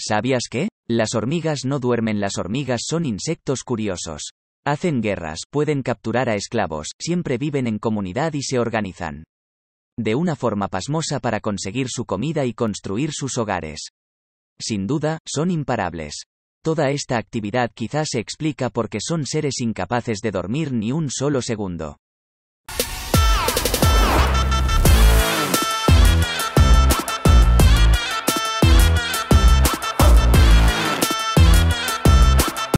¿Sabías que? Las hormigas no duermen. Las hormigas son insectos curiosos. Hacen guerras, pueden capturar a esclavos, siempre viven en comunidad y se organizan de una forma pasmosa para conseguir su comida y construir sus hogares. Sin duda, son imparables. Toda esta actividad quizás se explica porque son seres incapaces de dormir ni un solo segundo.